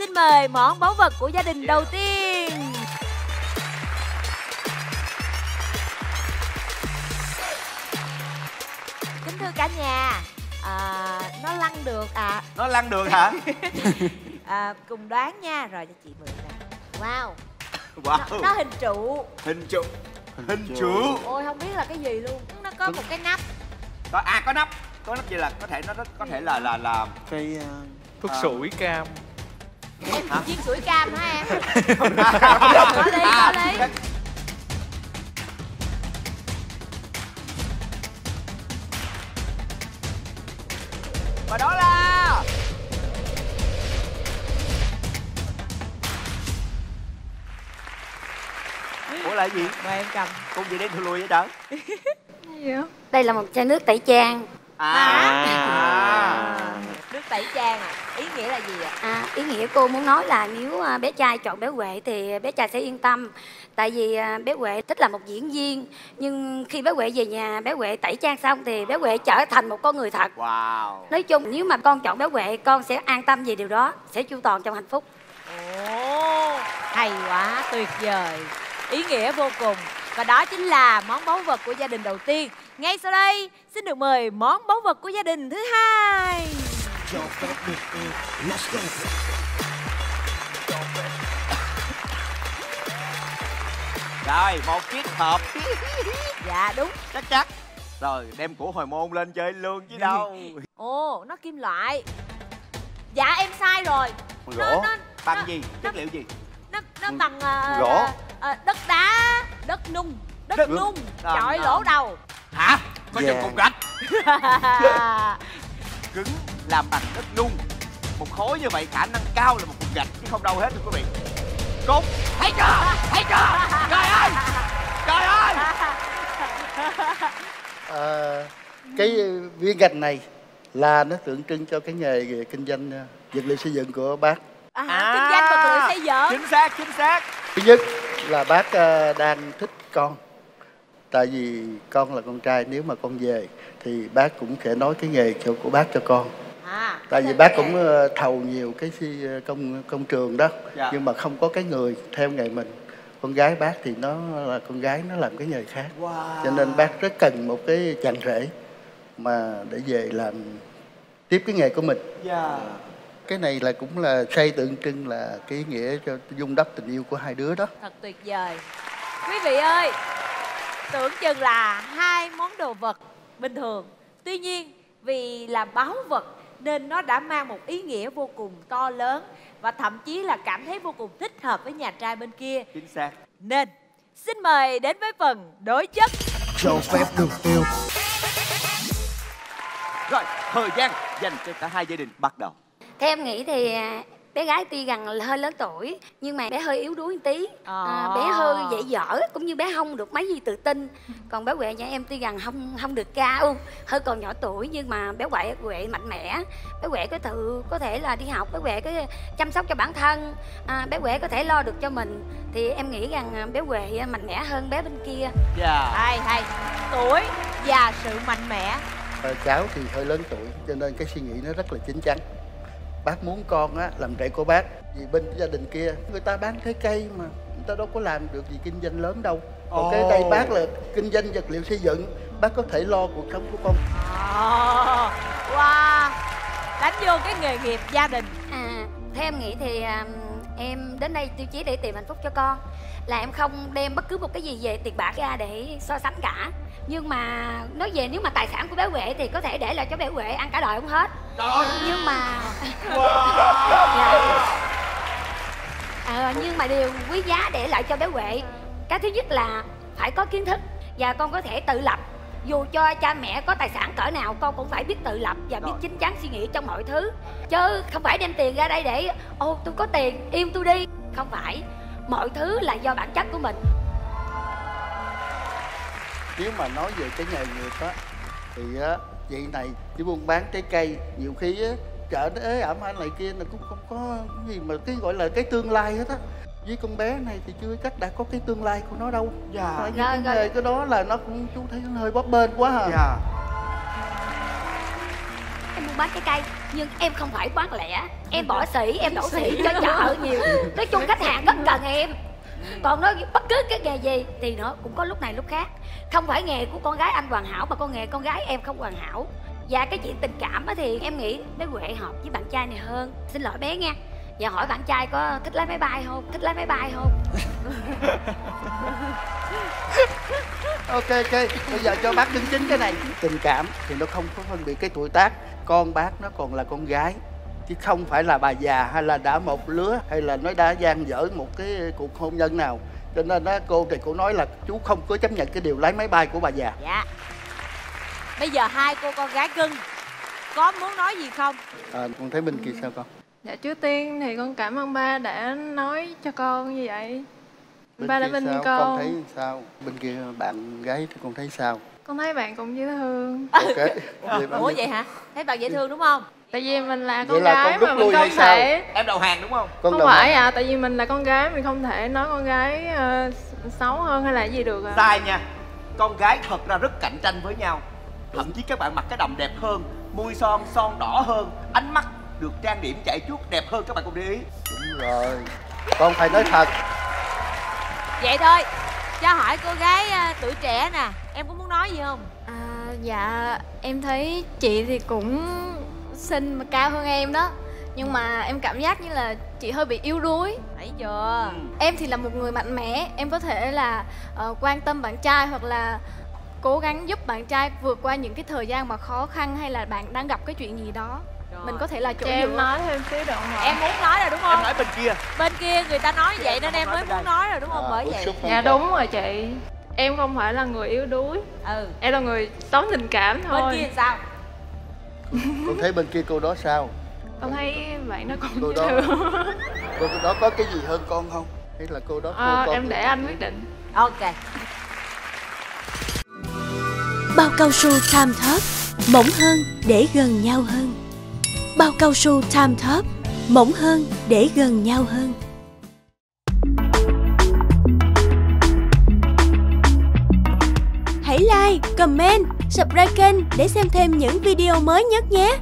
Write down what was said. Xin mời món báu vật của gia đình đầu tiên. Kính thưa cả nhà, nó lăn được ạ. Nó lăn được hả? Cùng đoán nha. Rồi cho chị mượn nè. Wow, nó hình trụ. Hình trụ. Ôi không biết là cái gì luôn. Nó có một cái nắp. Có nắp. Có nắp gì là có thể nó có thể là cái thuốc sủi cam. Em chiên sủi cam hả em? Có lý. Và đó là ủa là gì mà em cầm con gì đến thua lùi vậy trời? Đây là một chai nước tẩy trang. Nước tẩy trang à? Ý nghĩa là gì ạ? Ý nghĩa cô muốn nói là nếu bé trai chọn bé Huệ thì bé trai sẽ yên tâm. Tại vì bé Huệ thích làm một diễn viên. Nhưng khi bé Huệ về nhà, bé Huệ tẩy trang xong thì bé Huệ trở thành một con người thật. Nói chung nếu mà con chọn bé Huệ, con sẽ an tâm về điều đó. Sẽ chu toàn trong hạnh phúc. Hay quá, tuyệt vời. Ý nghĩa vô cùng. Và đó chính là món báu vật của gia đình đầu tiên. Ngay sau đây, xin được mời món báu vật của gia đình thứ hai. Rồi, một chiếc hộp. Dạ, đúng. Chắc. Rồi, đem của hồi môn lên chơi luôn chứ đâu. Ồ, nó kim loại. Dạ, em sai rồi. Gỗ, bằng gì, chất liệu gì? Nó bằng gỗ. Đất đá, đất nung. Trời, lỗ đầu. Hả? Có chừng cục gạch. Cứng làm bằng đất nung. Một khối như vậy khả năng cao là một cục gạch chứ không đâu hết được quý vị. Cốt. Thấy chưa? Trời ơi! Trời ơi! Cái viên gạch này là nó tượng trưng cho cái nghề kinh doanh vật liệu xây dựng của bác. Kinh doanh vật liệu xây dựng. Chính xác. Thứ nhất là bác đang thích con. Tại vì con là con trai, nếu mà con về thì bác cũng sẽ nói cái nghề của bác cho con. Tại vì bác cũng thầu nhiều cái công trường đó, nhưng mà không có cái người theo nghề mình. Con gái bác thì nó là con gái, nó làm cái nghề khác. Cho nên bác rất cần một cái chàng rể mà để về làm tiếp cái nghề của mình. Cái này là cũng là xây tượng trưng là cái nghĩa cho dung đắp tình yêu của hai đứa đó. Thật tuyệt vời. Quý vị ơi, tưởng chừng là hai món đồ vật bình thường, tuy nhiên vì là báu vật nên nó đã mang một ý nghĩa vô cùng to lớn và thậm chí là cảm thấy vô cùng thích hợp với nhà trai bên kia. Chính xác. Nên xin mời đến với phần đối chất. Cho phép được yêu. Rồi, thời gian dành cho cả hai gia đình bắt đầu. Theo em nghĩ thì bé gái tuy rằng là hơi lớn tuổi nhưng mà bé hơi yếu đuối một tí, bé hơi dễ dở cũng như bé không được mấy gì tự tin. Còn bé Huệ nhà em tuy rằng không được cao, hơi còn nhỏ tuổi nhưng mà bé Huệ mạnh mẽ. Bé Huệ có thể là đi học, bé Huệ có chăm sóc cho bản thân, bé Huệ có thể lo được cho mình. Thì em nghĩ rằng bé Huệ mạnh mẽ hơn bé bên kia. Hay tuổi và sự mạnh mẽ. Cháu thì hơi lớn tuổi cho nên cái suy nghĩ nó rất là chín chắn. Bác muốn con á làm rể của bác. Vì bên gia đình kia người ta bán trái cây mà, người ta đâu có làm được gì kinh doanh lớn đâu. Còn cái tay bác là kinh doanh vật liệu xây dựng, bác có thể lo cuộc sống của con. Đánh vô cái nghề nghiệp gia đình. Theo em nghĩ thì em đến đây tiêu chí để tìm hạnh phúc cho con là em không đem bất cứ một cái gì về tiền bạc ra để so sánh cả. Nhưng mà nói về nếu mà tài sản của bé Huệ thì có thể để lại cho bé Huệ ăn cả đời không hết. Nhưng mà nhưng mà điều quý giá để lại cho bé Huệ, cái thứ nhất là phải có kiến thức và con có thể tự lập. Dù cho cha mẹ có tài sản cỡ nào, con cũng phải biết tự lập và biết chín chắn suy nghĩ trong mọi thứ. Chứ không phải đem tiền ra đây để ô tôi có tiền, yêu tôi đi. Không phải, mọi thứ là do bản chất của mình. Nếu mà nói về cái nghề nghiệp á thì chị này chỉ buôn bán trái cây, nhiều khi chợ nó ế ẩm anh này kia là cũng không có gì mà cái gọi là cái tương lai hết á. Với con bé này thì chưa chắc đã có cái tương lai của nó đâu. Cái đó là nó cũng chú thấy nó hơi bóp bênh quá. Em buôn bán trái cây, nhưng em không phải bán lẻ, em bỏ sỉ, em đổ sỉ cho chợ nhiều. Nói chung khách hàng rất cần em. Còn nói bất cứ cái nghề gì thì nó cũng có lúc này lúc khác. Không phải nghề của con gái anh hoàn hảo, mà con nghề con gái em không hoàn hảo. Và cái chuyện tình cảm thì em nghĩ bé Huệ hợp với bạn trai này hơn. Xin lỗi bé nha. Và hỏi bạn trai có thích lái máy bay không? Thích lái máy bay không? Ok, bây giờ cho bác đính chính cái này. Tình cảm thì nó không có phân biệt cái tuổi tác. Con bác nó còn là con gái, chứ không phải là bà già hay là đã một lứa, hay là nó đã dang dở một cái cuộc hôn nhân nào. Cho nên đó, cô thì cô nói là chú không có chấp nhận cái điều lái máy bay của bà già. Dạ. Bây giờ hai cô con gái cưng có muốn nói gì không? Con thấy bên kia sao con? Dạ, trước tiên thì con cảm ơn ba đã nói cho con như vậy. Ba đã bên con. Con thấy sao? Bên kia bạn gái thì con thấy sao? Con thấy bạn cũng dễ thương. Ok. Ủa vậy hả? Thấy bạn dễ thương đúng không? Tại vì mình là con gái mà mình không thể. Em đầu hàng đúng không? Không phải à, tại vì mình là con gái mình không thể nói con gái xấu hơn hay là gì được à. Sai nha. Con gái thật ra rất cạnh tranh với nhau. Thậm chí các bạn mặc cái đầm đẹp hơn, môi son son đỏ hơn, ánh mắt được trang điểm chạy chuốt đẹp hơn, các bạn cũng để ý. Đúng rồi, con phải nói thật. Vậy thôi, cho hỏi cô gái tuổi trẻ nè, em có muốn nói gì không? Dạ, em thấy chị thì cũng xinh mà cao hơn em đó. Nhưng mà em cảm giác như là chị hơi bị yếu đuối. Thấy chưa? Em thì là một người mạnh mẽ, em có thể là quan tâm bạn trai hoặc là cố gắng giúp bạn trai vượt qua những cái thời gian mà khó khăn, hay là bạn đang gặp cái chuyện gì đó. Rồi. Mình có thể là chỗ dựa. Em nói thêm xíu được không? Em muốn nói rồi đúng không? Em nói bên kia. Bên kia người ta nói vậy nên em mới muốn nói rồi đúng không? Bởi vậy. Dạ đúng rồi chị. Em không phải là người yếu đuối. Ừ. Em là người tốn tình cảm thôi. Bên kia sao? Con thấy bên kia cô đó sao? Con thấy bạn nó còn cô đó. Cô đó có cái gì hơn con không? Hay là cô đó cô em để anh quyết định. Ok. Bao cao su Time Top mỏng hơn để gần nhau hơn. Bao cao su Time Top mỏng hơn để gần nhau hơn. Hãy like, comment, subscribe kênh để xem thêm những video mới nhất nhé.